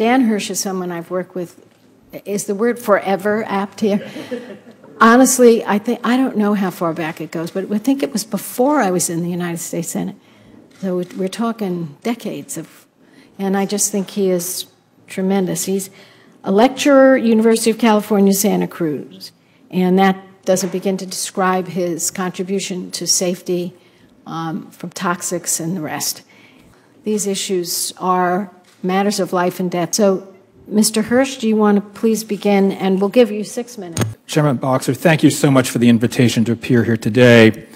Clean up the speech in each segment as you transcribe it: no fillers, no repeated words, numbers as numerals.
Dan Hirsch is someone I've worked with. Is the word forever apt here? Honestly, I don't know how far back it goes, but I think it was before I was in the United States Senate. So we're talking decades of, and I just think he is tremendous. He's a lecturer, University of California, Santa Cruz, and that doesn't begin to describe his contribution to safety from toxics and the rest. These issues are matters of life and death. So, Mr. Hirsch, do you want to please begin? And we'll give you 6 minutes. Chairman Boxer, thank you so much for the invitation to appear here today.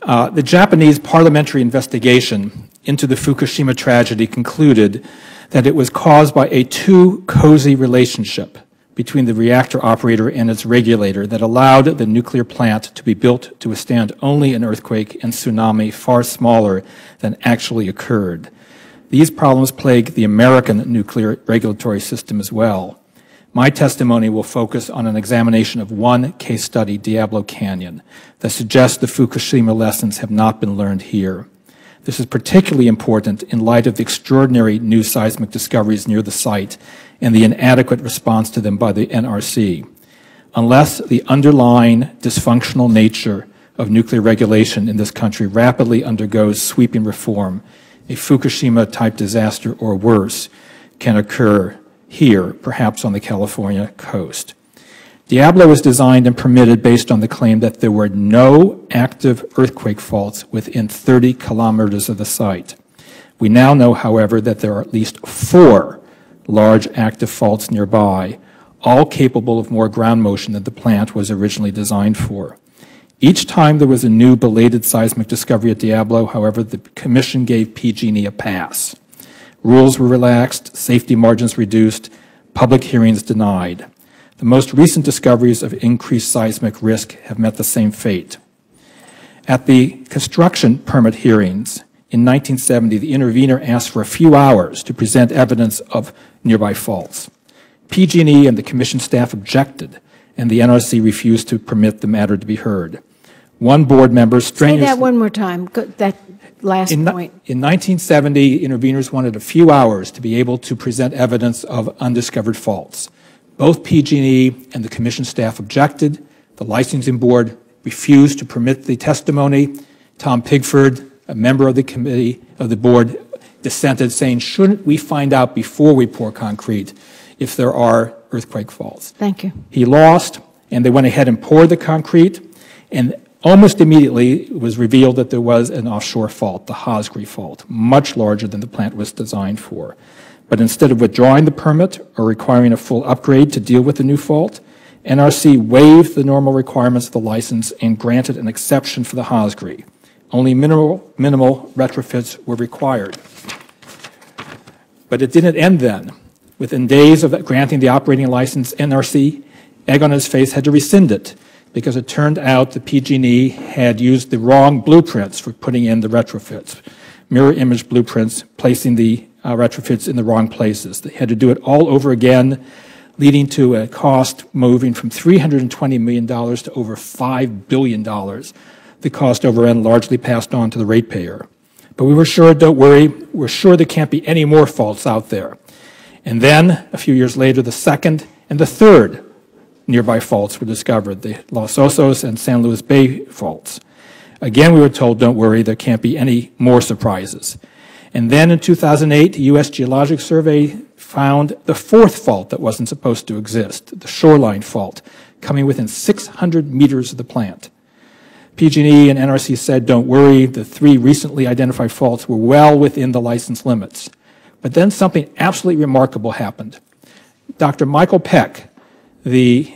The Japanese parliamentary investigation into the Fukushima tragedy concluded that it was caused by a too cozy relationship between the reactor operator and its regulator that allowed the nuclear plant to be built to withstand only an earthquake and tsunami far smaller than actually occurred. These problems plague the American nuclear regulatory system as well. My testimony will focus on an examination of one case study, Diablo Canyon, that suggests the Fukushima lessons have not been learned here. This is particularly important in light of the extraordinary new seismic discoveries near the site and the inadequate response to them by the NRC. Unless the underlying dysfunctional nature of nuclear regulation in this country rapidly undergoes sweeping reform, a Fukushima-type disaster or worse can occur here, perhaps on the California coast. Diablo was designed and permitted based on the claim that there were no active earthquake faults within 30 kilometers of the site. We now know, however, that there are at least 4 large active faults nearby, all capable of more ground motion than the plant was originally designed for. Each time there was a new belated seismic discovery at Diablo, however, the Commission gave PG&E a pass. Rules were relaxed, safety margins reduced, public hearings denied. The most recent discoveries of increased seismic risk have met the same fate. At the construction permit hearings in 1970, the intervener asked for a few hours to present evidence of nearby faults. PG&E and the Commission staff objected, and the NRC refused to permit the matter to be heard. One board member strenuously... Say that one more time, that last point. In 1970, interveners wanted a few hours to be able to present evidence of undiscovered faults. Both PG&E and the Commission staff objected. The licensing board refused to permit the testimony. Tom Pigford, a member of the committee of the board, dissented, saying, shouldn't we find out before we pour concrete if there are earthquake faults? Thank you. He lost, and they went ahead and poured the concrete, and almost immediately it was revealed that there was an offshore fault, the HOSGRI fault, much larger than the plant was designed for. But instead of withdrawing the permit or requiring a full upgrade to deal with the new fault, NRC waived the normal requirements of the license and granted an exception for the HOSGRI. Only minimal retrofits were required. But it didn't end then. Within days of granting the operating license, NRC, egg on his face, had to rescind it because it turned out that PG&E had used the wrong blueprints for putting in the retrofits, mirror image blueprints, placing the retrofits in the wrong places. They had to do it all over again, leading to a cost moving from $320 million to over $5 billion. The cost overrun largely passed on to the ratepayer. But we were sure, don't worry, we're sure there can't be any more faults out there. And then, a few years later, the second and the third nearby faults were discovered, the Los Osos and San Luis Bay faults. Again, we were told, don't worry, there can't be any more surprises. And then in 2008, the U.S. Geologic Survey found the 4th fault that wasn't supposed to exist, the Shoreline fault, coming within 600 meters of the plant. PG&E and NRC said, don't worry, the 3 recently identified faults were well within the license limits. But then something absolutely remarkable happened. Dr. Michael Peck, the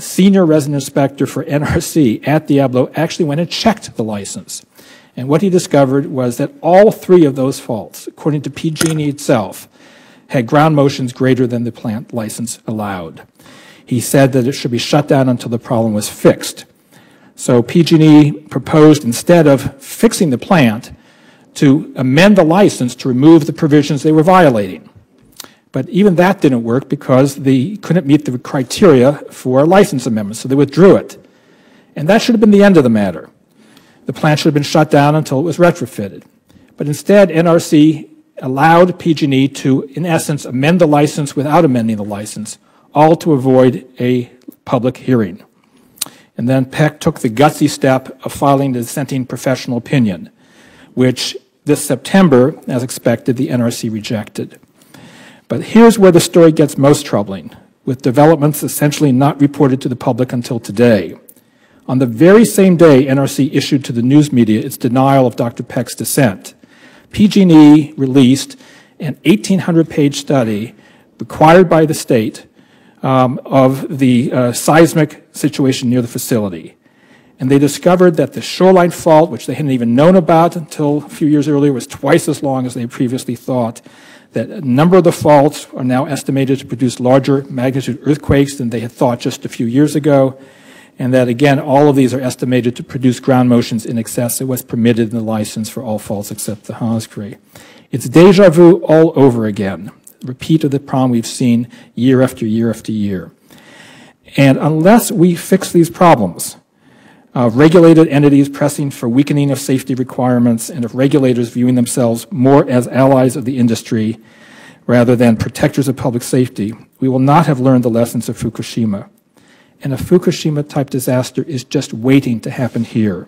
senior resident inspector for NRC at Diablo, actually went and checked the license. And what he discovered was that all 3 of those faults, according to PG&E itself, had ground motions greater than the plant license allowed. He said that it should be shut down until the problem was fixed. So PG&E proposed, instead of fixing the plant, to amend the license to remove the provisions they were violating. But even that didn't work because they couldn't meet the criteria for a license amendment, so they withdrew it. And that should have been the end of the matter. The plant should have been shut down until it was retrofitted. But instead, NRC allowed PG&E to, in essence, amend the license without amending the license, all to avoid a public hearing. And then Peck took the gutsy step of filing the dissenting professional opinion, which this September, as expected, the NRC rejected. But here's where the story gets most troubling, with developments essentially not reported to the public until today. On the very same day NRC issued to the news media its denial of Dr. Peck's dissent, PG&E released an 1,800-page study required by the state of the seismic situation near the facility. And they discovered that the shoreline fault, which they hadn't even known about until a few years earlier, was twice as long as they previously thought, that a number of the faults are now estimated to produce larger magnitude earthquakes than they had thought just a few years ago, and that, again, all of these are estimated to produce ground motions in excess of what's permitted in the license for all faults except the HOSGRI. It's deja vu all over again, repeat of the problem we've seen year after year after year. And unless we fix these problems, of regulated entities pressing for weakening of safety requirements and of regulators viewing themselves more as allies of the industry rather than protectors of public safety, we will not have learned the lessons of Fukushima. And a Fukushima-type disaster is just waiting to happen here.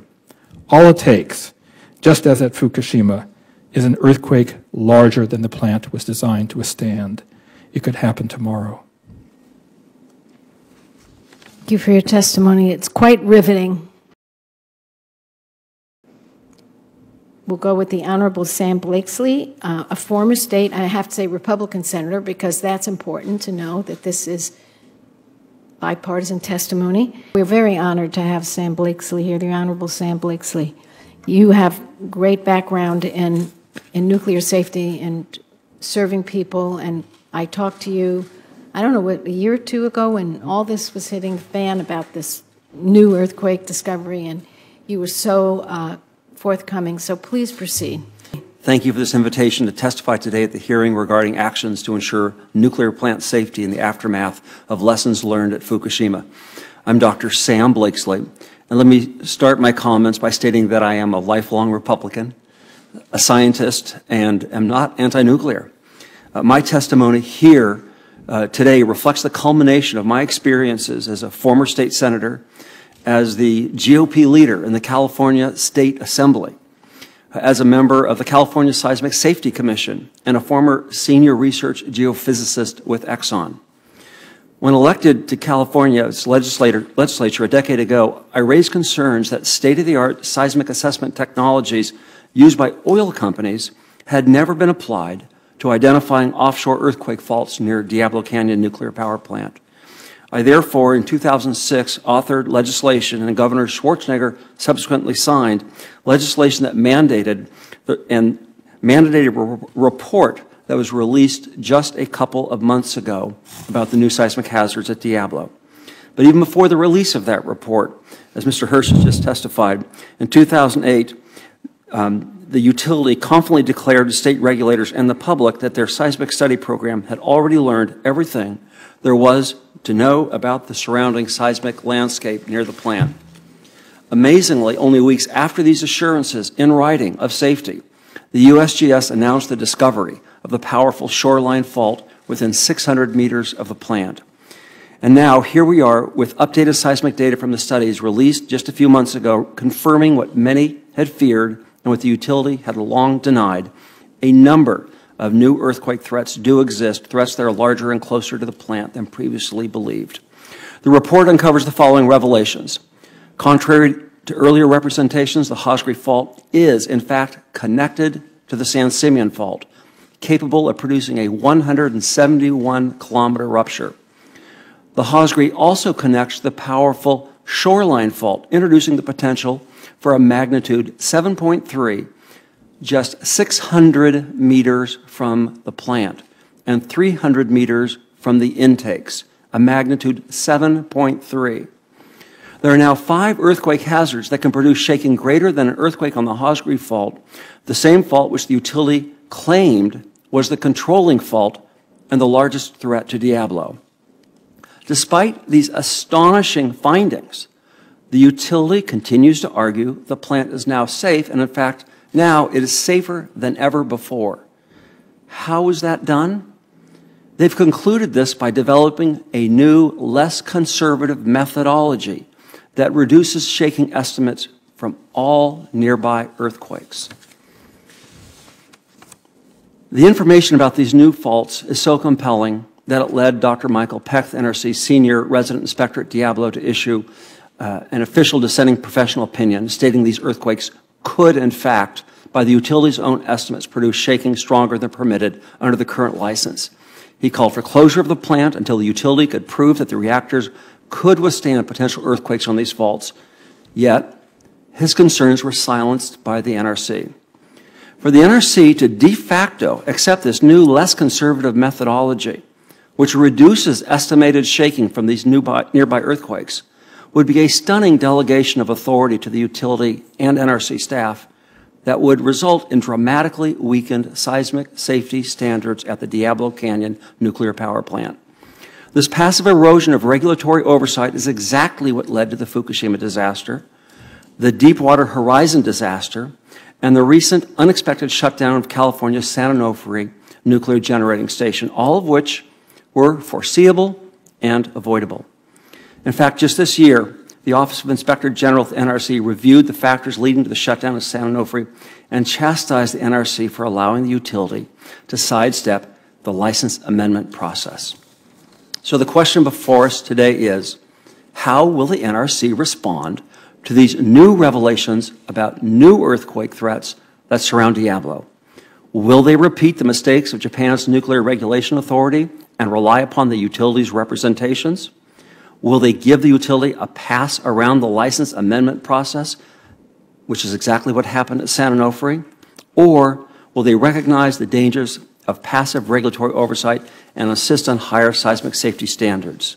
All it takes, just as at Fukushima, is an earthquake larger than the plant was designed to withstand. It could happen tomorrow. Thank you for your testimony. It's quite riveting. We'll go with the Honorable Sam Blakeslee, a former state, I have to say Republican senator, because that's important to know that this is bipartisan testimony. We're very honored to have Sam Blakeslee here, the Honorable Sam Blakeslee. You have great background in nuclear safety and serving people, and I talked to you, I don't know, what, a year or two ago when all this was hitting the fan about this new earthquake discovery, and you were so forthcoming, so please proceed. Thank you for this invitation to testify today at the hearing regarding actions to ensure nuclear plant safety in the aftermath of lessons learned at Fukushima. I'm Dr. Sam Blakeslee, and let me start my comments by stating that I am a lifelong Republican, a scientist, and am not anti-nuclear. My testimony here today reflects the culmination of my experiences as a former state senator, as the GOP leader in the California State Assembly, as a member of the California Seismic Safety Commission, and a former senior research geophysicist with Exxon. When elected to California's legislature a decade ago, I raised concerns that state-of-the-art seismic assessment technologies used by oil companies had never been applied to identifying offshore earthquake faults near Diablo Canyon Nuclear Power Plant. I therefore, in 2006, authored legislation, and Governor Schwarzenegger subsequently signed legislation that mandated a report that was released just a couple of months ago about the new seismic hazards at Diablo. But even before the release of that report, as Mr. Hirsch has just testified, in 2008, the utility confidently declared to state regulators and the public that their seismic study program had already learned everything there was to know about the surrounding seismic landscape near the plant. Amazingly, only weeks after these assurances in writing of safety, the USGS announced the discovery of the powerful shoreline fault within 600 meters of the plant. And now here we are with updated seismic data from the studies released just a few months ago, confirming what many had feared and what the utility had long denied. A number of new earthquake threats do exist, threats that are larger and closer to the plant than previously believed. The report uncovers the following revelations. Contrary to earlier representations, the HOSGRI fault is, in fact, connected to the San Simeon fault, capable of producing a 171-kilometer rupture. The HOSGRI also connects the powerful shoreline fault, introducing the potential for a magnitude 7.3, just 600 meters from the plant and 300 meters from the intakes, a magnitude 7.3. There are now 5 earthquake hazards that can produce shaking greater than an earthquake on the HOSGRI fault, the same fault which the utility claimed was the controlling fault and the largest threat to Diablo. Despite these astonishing findings, the utility continues to argue the plant is now safe, and in fact, now it is safer than ever before. How is that done? They've concluded this by developing a new, less conservative methodology that reduces shaking estimates from all nearby earthquakes. The information about these new faults is so compelling that it led Dr. Michael Peck, the NRC senior resident inspector at Diablo, to issue an official dissenting professional opinion stating these earthquakes could, in fact, by the utility's own estimates, produce shaking stronger than permitted under the current license. He called for closure of the plant until the utility could prove that the reactors could withstand potential earthquakes on these faults. Yet, his concerns were silenced by the NRC. For the NRC to de facto accept this new, less conservative methodology, which reduces estimated shaking from these nearby earthquakes, would be a stunning delegation of authority to the utility and NRC staff that would result in dramatically weakened seismic safety standards at the Diablo Canyon nuclear power plant. This passive erosion of regulatory oversight is exactly what led to the Fukushima disaster, the Deepwater Horizon disaster, and the recent unexpected shutdown of California's San Onofre nuclear generating station, all of which were foreseeable and avoidable. In fact, just this year, the Office of Inspector General at the NRC reviewed the factors leading to the shutdown of San Onofre and chastised the NRC for allowing the utility to sidestep the license amendment process. So the question before us today is, how will the NRC respond to these new revelations about new earthquake threats that surround Diablo? Will they repeat the mistakes of Japan's Nuclear Regulation Authority and rely upon the utility's representations? Will they give the utility a pass around the license amendment process, which is exactly what happened at San Onofre? Or will they recognize the dangers of passive regulatory oversight and insist on higher seismic safety standards?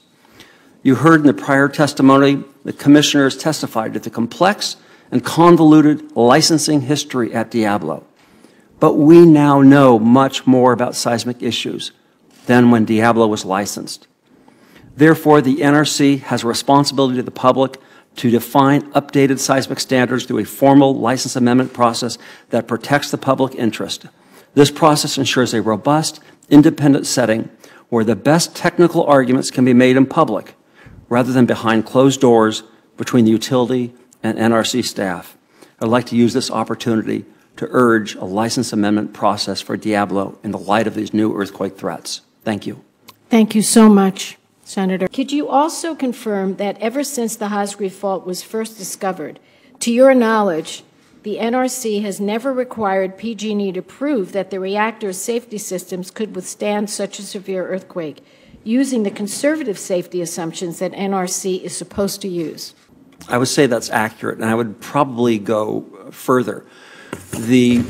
You heard in the prior testimony the commissioners testified to the complex and convoluted licensing history at Diablo. But we now know much more about seismic issues than when Diablo was licensed. Therefore, the NRC has a responsibility to the public to define updated seismic standards through a formal license amendment process that protects the public interest. This process ensures a robust, independent setting where the best technical arguments can be made in public rather than behind closed doors between the utility and NRC staff. I'd like to use this opportunity to urge a license amendment process for Diablo in the light of these new earthquake threats. Thank you. Thank you so much, Senator. Could you also confirm that ever since the HOSGRI fault was first discovered, to your knowledge, the NRC has never required PG&E to prove that the reactor's safety systems could withstand such a severe earthquake, using the conservative safety assumptions that NRC is supposed to use? I would say that's accurate, and I would probably go further. The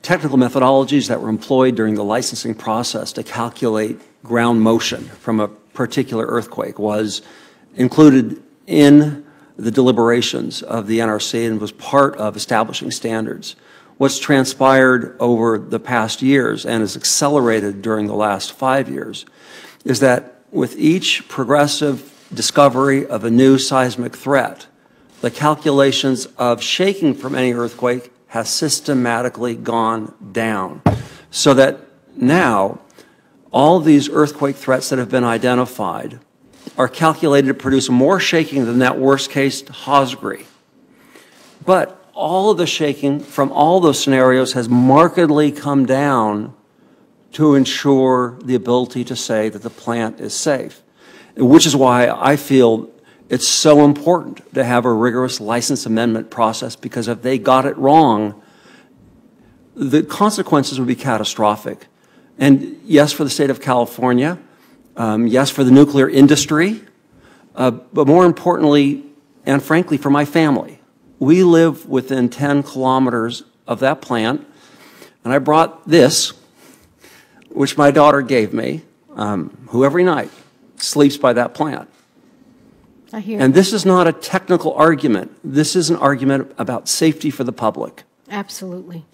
technical methodologies that were employed during the licensing process to calculate ground motion from a particular earthquake was included in the deliberations of the NRC and was part of establishing standards. What's transpired over the past years and has accelerated during the last 5 years is that with each progressive discovery of a new seismic threat, the calculations of shaking from any earthquake has systematically gone down, so that now all these earthquake threats that have been identified are calculated to produce more shaking than that worst-case HOSGRI. But all of the shaking from all those scenarios has markedly come down to ensure the ability to say that the plant is safe, which is why I feel it's so important to have a rigorous license amendment process, because if they got it wrong, the consequences would be catastrophic. And yes, for the state of California, yes, for the nuclear industry, but more importantly, and frankly, for my family. We live within 10 kilometers of that plant, and I brought this, which my daughter gave me, who every night sleeps by that plant. I hear. And this is not a technical argument. This is an argument about safety for the public. Absolutely.